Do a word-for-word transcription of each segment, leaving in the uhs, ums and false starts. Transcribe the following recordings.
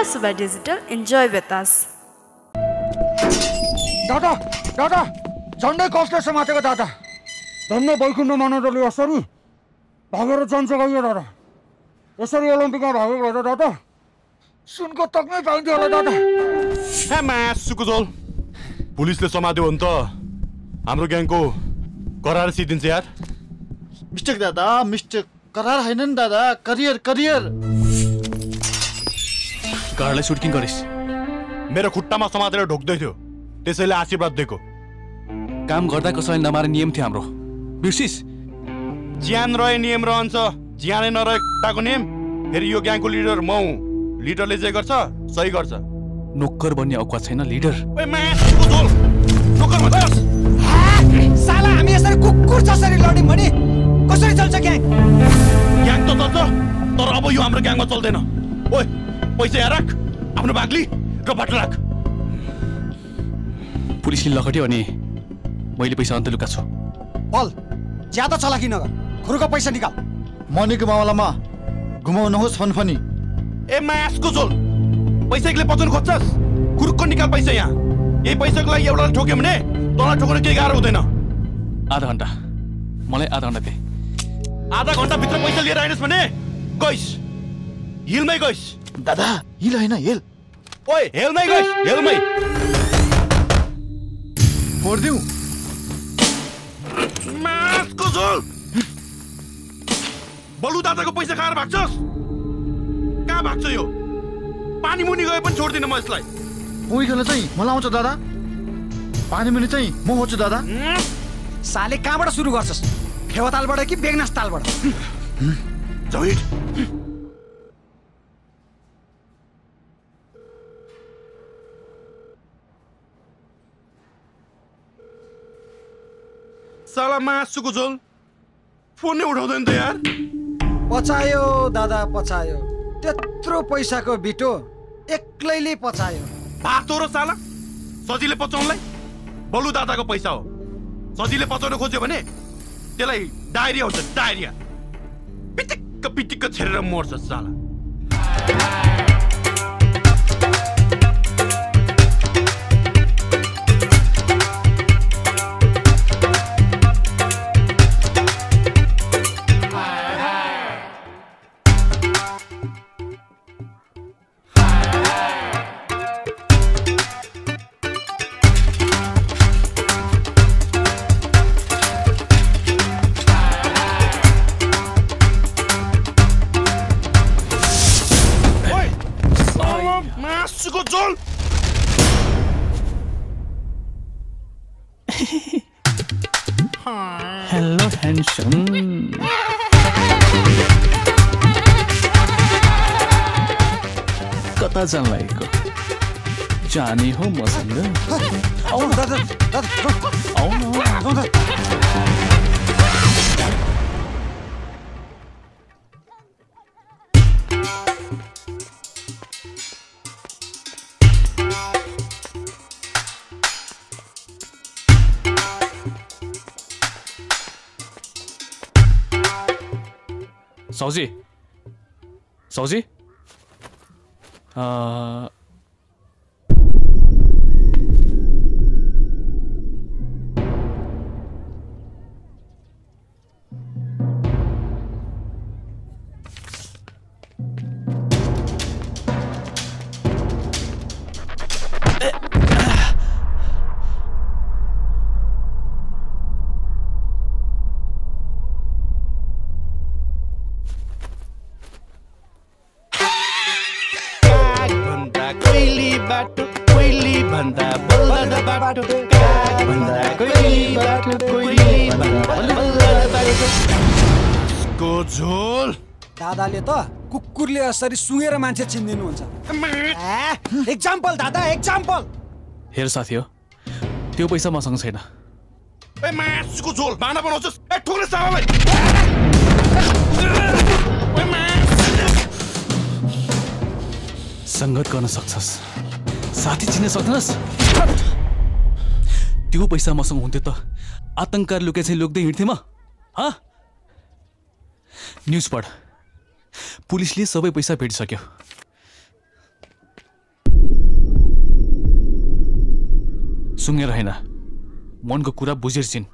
Colors by Digital. Enjoy with us. Dada, Dada, Sunday costless Mataka Dada. Don't know Balkun Manadoli or Suru. Bavaro Johnson of your daughter. Osari Olympic or daughter. Soon got talking about your daughter. Hamas Sukuzol. Police the Somadunta. Amroganko. Korar sit in there. Mister Dada, Mister Karar Hainan Dada, career, career. Carless shooting करिस मेरो खुट्टामा समातेर ढोक्दै थियो त्यसैले आशीर्वाद दिएको काम गर्दा कसैले नमारे नियम थियो हाम्रो बिर्सिस ज्यान रहे नियम रहन्छ ज्यानै नरहे खुट्टाको नियम फेरि यो ग्याङको लिडर म हुँ लिडरले जे गर्छ सही गर्छ नोकर बन्ने औकात छैन लिडर ओए मासको झोल नोकर बन्दैस साला हामी यसरी कुकुर जसरी लड्यौं भने कसरी चल्छ ग्याङ ग्याङ त चल्छ तर अब यो हाम्रो ग्याङमा चल्दैन ओए पैसा राख आफ्नो बागली र बाटो राख पुलिसले लखट्यो अनि मैले पैसा अन्त लुकाछु बल ज्यादा चलाकी नगर खुरुको पैसा निकाल मनीको मामलामा घुमाउनुहोस् फनफनी ए मासको झोल पैसाले पचन खोज्छस् खुरुको निकाल पैसा यहाँ यही पैसाको लागि एउटा ठोक्यो भने तला ठोक्न के गाह्रो हुँदैन आधा घण्टा मलाई आधा घण्टा दे आधा घण्टा भित्र पैसा लिएर आइनस् भने गइस हिलमै गइस दादा हिल हैन हिल ओइ हेलमै गइस हेलमै फोड्दिउ मासको झोल बलु दादाको पैसा खाएर भाग्छस् कहाँ भाग्छ यो पानी मुनि गए पनि छोड्दिन म यसलाई ओइखले चाहिँ मलाई आउँछ दादा पानी मुनि चाहिँ म होछु दादा साले कहाँबाट सुरु गर्छस् फेवातालबाट कि बेगनास तालबाट जहिट साला मासुको झोल फोन नै उठाउँदैन त यार पछायो दादा पछायो त्यत्रो पैसाको बिटो एक्लैले पछायो बाटो र साला सजिलै पचाउनलाई बलु दादाको पैसा हो सजिलै पचाउन खोज्यो भने त्यसलाई डायरिया हुन्छ डायरिया पिटिक्क पिटिक्क छरेर मर्छ साला जान लायको जाने हो मसँग आउ दादा दादा आउ न सौजी सौजी Uh... दादाले त कुकुरले यसरी सुँगेर मान्छे चिन्दिनु हुन्छ एक्जाम्पल दादा एक्जाम्पल हेर साथीयो त्यो पैसा मसँग छैन ए मासुको झोल बाना बनाउँछस् ए ठोक्रे सालालाई ए मासु संगत गर्न सक्छस् साथी चिन्न सक्दैनस् त्यो पैसा मसँग हुन्थ्यो त आतंककार लुके चाहिँ लुक्दै हिँड्थे म ह न्यूज पढ पुलिसले सबै पैसा भेट सक्यो सुंगेर हैन मन को कुरा बुझेर छिन्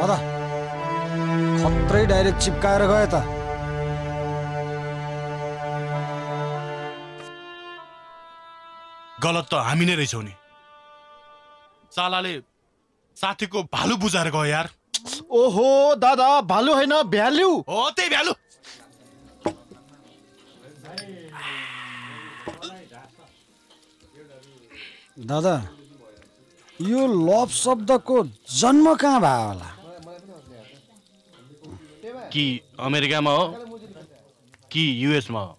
दादा खत्रै डाइरेक्ट चिपकाएर गए त गलत त हामी नै रहेछौ नि सालाले साथीको भालु बुझाएर गयो यार ओहो दादा भालु हैन भ्यालु हो त्यही भ्यालु दादा यो लभ शब्दको जन्म कहाँ भयो होला कि अमेरिकामा हो कि युएसमा हो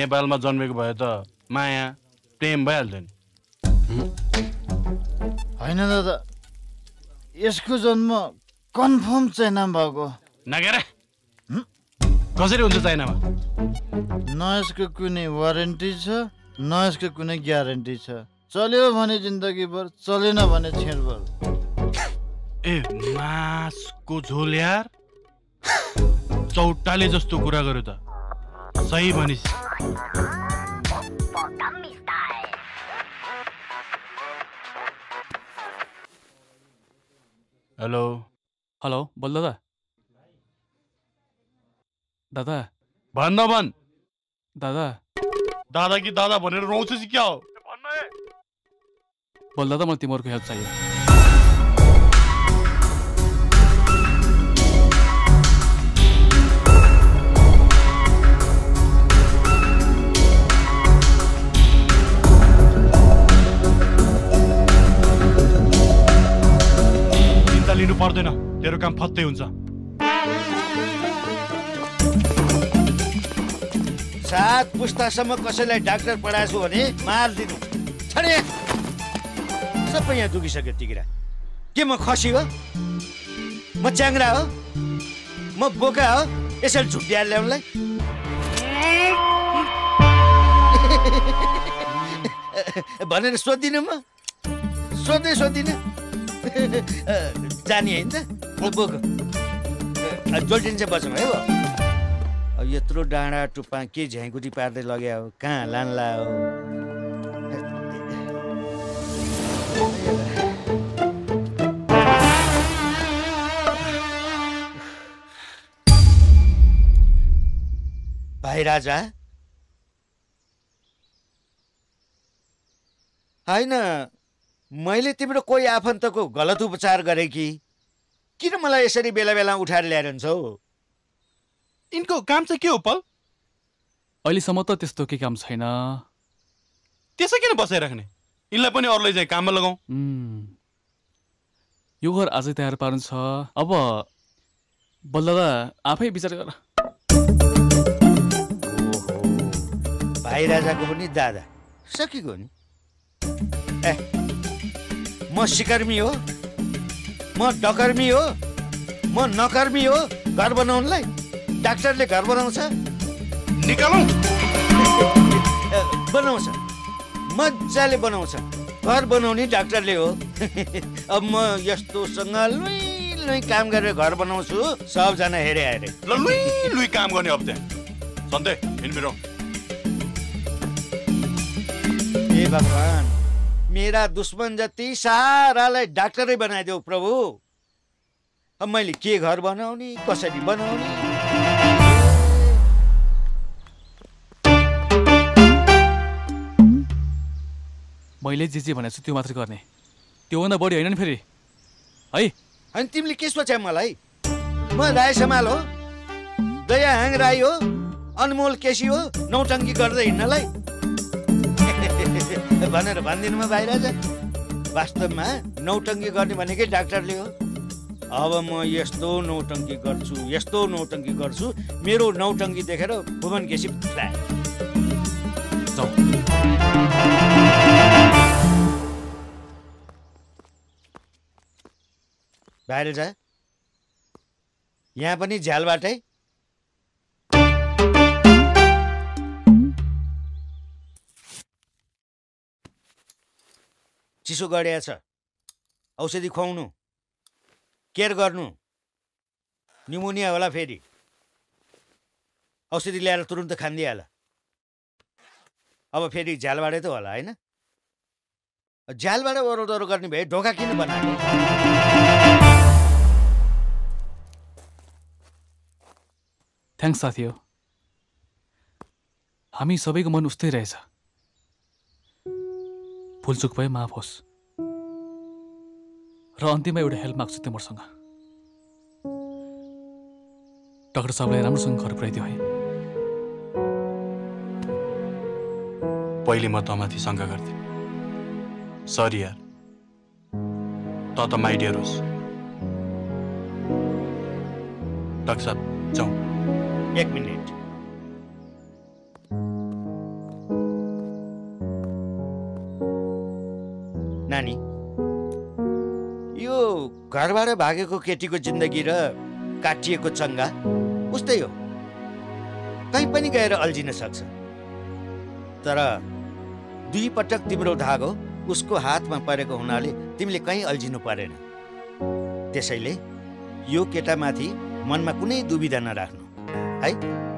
नेपालमा जन्मेको भए त माया प्रेम भइहाल्थ्यो नि हैन दादा यसको जन्म कन्फर्म चाइनामा भएको नगेर कसरी हुन्छ चाइनामा न यसको कुनै वारेन्टी छ न यसको कुनै ग्यारेन्टी छ चल्यो भने जिंदगी भर चलेन भने छेड भर ए मासको झोल यार चौटाले जस्तो कुरा गर्यो त सही भनिस हेलो हेलो बोल दादा दादा भन न भन दादा दादा कि दादा भनेर रोउँछस् क्या हो बोल दादा मैं तिम्रो हेल्प चाहिए चिंता लिनु पर्दैन तेरो काम फत्तै हुन्छ सात पुस्तासम्म कसैलाई डाक्टर पढाएछु भने मार दिनु छडे सब यहाँ दुखिसक्यो तिग्रा के म खसी हो म च्याङ्रा हो म बोका हो यसरी झुट्याएर ल्याउनलाई भनेर सोधिन म सोध्दै सोधिन जाने होइन त बोको जोल्टिन चाहिँ बसौँ है अब यत्रो डाँडा टुप्पा के झ्याङकुटी पार्दै लग्या हो कहाँ लान्ला हो भाई राजा हैन मैले तिम्रो कोही आफन्तको गलत उपचार गरे कि किन मलाई यसरी बेला बेला उठाएर ल्याइरहन्छौ इनको काम चाहिँ के हो पल अहिलेसम्म त त्यस्तो के काम छैन त्यसै किन बसाइराख्ने इनलाई पनि अरूले चाहिँ काममा लगाऊ यो घर आजै तयार पार्नु छ अब बल्लदा आफै विचार गर भाइ राजाको पनि दादा सकिगयो नि ए म सिकर्मी हो म डकर्मी हो म नकर्मी हो घर बनाउनलाई डाक्टरले घर बनाउँछ निकालौँ बनाउँछ मजाले बनाउँछ घर बनाउने डाक्टरले हो अब म यस्तोसँग लुइ लुइ काम गरेर घर बनाउँछु सबजना हेरे हेरे लुइ लुइ काम गर्ने अब त्यहाँ सन्ते हिँड मेरो ए भगवान मेरा दुश्मन जति सारालाई डाक्टरै बनाइदेऊ प्रभु अब मैले के घर बनाउने कसरी बनाउने मैले जे जे भनेछु त्यो मात्र गर्ने त्योभन्दा बढी होइन नि फेरि है अनि तिमीले के सोचे मलाई म राय समाल हो दयाहाङ राई हो अनमोल केसी हो नौटङ्की गर्दै हिँड्नलाई भनेर भनिदिनु म भाइ राजा वास्तवमा नौटङ्की गर्ने भनेकै डाक्टरले हो अब म यस्तो नौटङ्की गर्छु यस्तो नौटङ्की गर्छु मेरो नौटङ्की देखेर भुवन केसी भाइ राजा यहाँ पनि झ्यालबाटै चिसो गढिया छ औषधि खुवाउनु केयर गर्नु निमोनिया होला फेरि औषधि ल्याएर तुरुन्त खान्दिहाल अब फेरि झ्यालबाटै त होला हैन झ्यालबाट ओरोदोरो गर्ने भए ढोका किन बनायो थ्यांक्स साथी हामी सबैको मन उस्तै रहेछ भुलचुक भए माफ होस् र अन्तिममा एउटा हेल्प माग्छु तिमीसँग डाक्टर साहबले राम्रोसँग घर पुर्याइदियो है पहिले म तमाथि शंका गर्थे सरी यार त त माइ डियर होस् डाक्टर साहब जाऊ एक मिनट नानी यो घरबाट भागेको केटीको जिन्दगी र काटिएको चंगा उस्तै हो कहीं पनि गएर अल्झिन सक्छ तर दुई पटक तिम्रो धागो उसको हातमा परेको हुनाले तिमीले कहीं अल्झिनु परेन त्यसैले यो केटामाथि मनमा कुनै दुविधा नराख्नु है